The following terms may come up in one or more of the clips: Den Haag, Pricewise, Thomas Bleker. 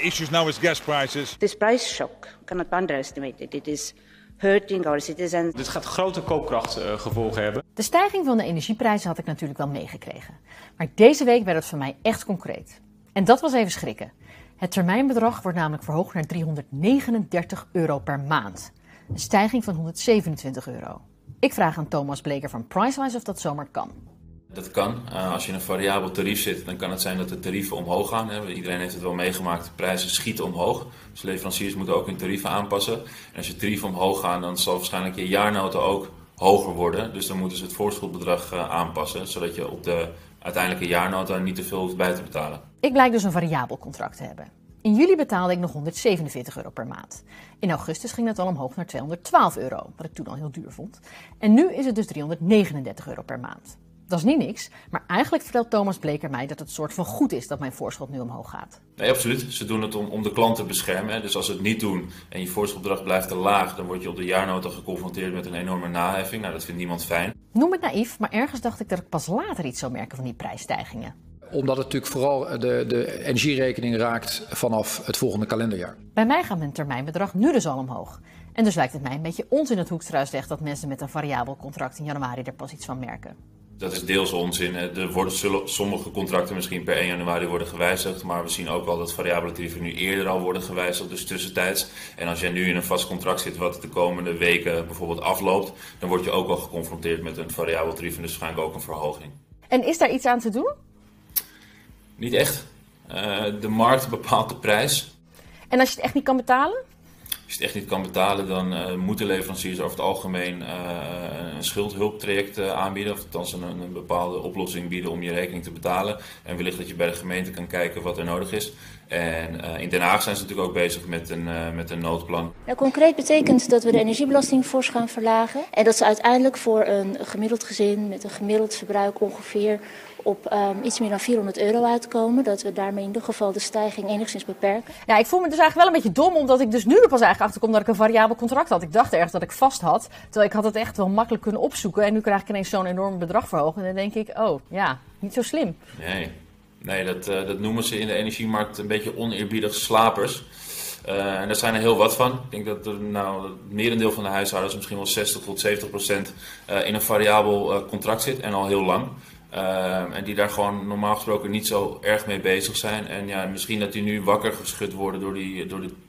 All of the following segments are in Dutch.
issues now is gas prices. This price shock cannot be underestimated. It is hurting our citizens. Dit gaat grote koopkrachtgevolgen hebben. De stijging van de energieprijzen had ik natuurlijk wel meegekregen. Maar deze week werd het voor mij echt concreet. En dat was even schrikken. Het termijnbedrag wordt namelijk verhoogd naar €339 per maand. Een stijging van €127. Ik vraag aan Thomas Bleker van Pricewise of dat zomaar kan. Dat kan. Als je in een variabel tarief zit, dan kan het zijn dat de tarieven omhoog gaan. Iedereen heeft het wel meegemaakt, de prijzen schieten omhoog. Dus leveranciers moeten ook hun tarieven aanpassen. En als je tarieven omhoog gaan, dan zal waarschijnlijk je jaarnota ook hoger worden. Dus dan moeten ze het voorschotbedrag aanpassen, zodat je op de uiteindelijke jaarnota niet te veel hoeft bij te betalen. Ik blijk dus een variabel contract te hebben. In juli betaalde ik nog €147 per maand. In augustus ging dat al omhoog naar €212, wat ik toen al heel duur vond. En nu is het dus €339 per maand. Dat is niet niks, maar eigenlijk vertelt Thomas Bleker mij dat het soort van goed is dat mijn voorschot nu omhoog gaat. Nee, absoluut. Ze doen het om de klant te beschermen. Hè. Dus als ze het niet doen en je voorschotbedrag blijft te laag, dan word je op de jaarnota geconfronteerd met een enorme naheffing. Nou, dat vindt niemand fijn. Noem het naïef, maar ergens dacht ik dat ik pas later iets zou merken van die prijsstijgingen. Omdat het natuurlijk vooral de energierekening raakt vanaf het volgende kalenderjaar. Bij mij gaat mijn termijnbedrag nu dus al omhoog. En dus lijkt het mij een beetje onzin dat Hoekstruisweg dat mensen met een variabel contract in januari er pas iets van merken. Dat is deels onzin. Er zullen sommige contracten misschien per 1 januari worden gewijzigd. Maar we zien ook al dat variabele tarieven nu eerder al worden gewijzigd, dus tussentijds. En als jij nu in een vast contract zit wat de komende weken bijvoorbeeld afloopt, dan word je ook al geconfronteerd met een variabel tarief en dus waarschijnlijk ook een verhoging. En is daar iets aan te doen? Niet echt. De markt bepaalt de prijs. En als je het echt niet kan betalen? Als je het echt niet kan betalen, dan moeten leveranciers over het algemeen een schuldhulptraject aanbieden. Of althans een bepaalde oplossing bieden om je rekening te betalen. En wellicht dat je bij de gemeente kan kijken wat er nodig is. En in Den Haag zijn ze natuurlijk ook bezig met een noodplan. Nou, concreet betekent dat we de energiebelasting fors gaan verlagen. En dat ze uiteindelijk voor een gemiddeld gezin met een gemiddeld verbruik ongeveer op iets meer dan €400 uitkomen. Dat we daarmee in ieder geval de stijging enigszins beperken. Ja, ik voel me dus eigenlijk wel een beetje dom, omdat ik dus nu er pas eigenlijk achterkom dat ik een variabel contract had. Ik dacht erg dat ik vast had, terwijl ik had het echt wel makkelijk kunnen opzoeken. En nu krijg ik ineens zo'n enorm bedrag verhoogd. En dan denk ik, oh ja, niet zo slim. Nee, dat noemen ze in de energiemarkt een beetje oneerbiedig slapers. En daar zijn er heel wat van. Ik denk dat het merendeel van de huishoudens misschien wel 60% tot 70% in een variabel contract zit en al heel lang. En die daar gewoon normaal gesproken niet zo erg mee bezig zijn. En ja, misschien dat die nu wakker geschud worden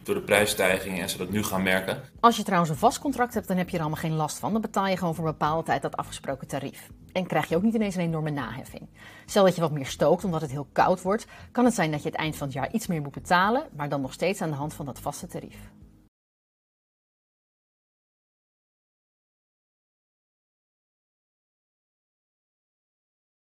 door de prijsstijgingen en ze dat nu gaan merken. Als je trouwens een vast contract hebt, dan heb je er allemaal geen last van. Dan betaal je gewoon voor een bepaalde tijd dat afgesproken tarief. En krijg je ook niet ineens een enorme naheffing. Stel dat je wat meer stookt omdat het heel koud wordt, kan het zijn dat je het eind van het jaar iets meer moet betalen, maar dan nog steeds aan de hand van dat vaste tarief.